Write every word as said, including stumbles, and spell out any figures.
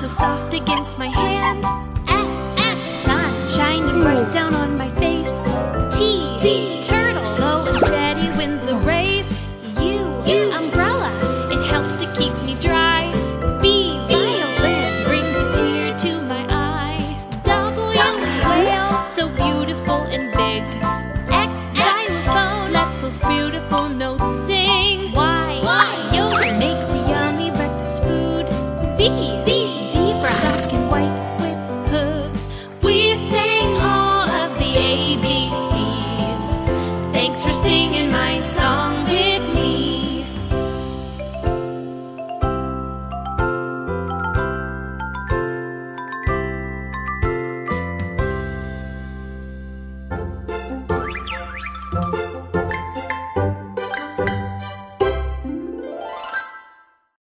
so soft against my hand. S, S, sunshine, you brought down all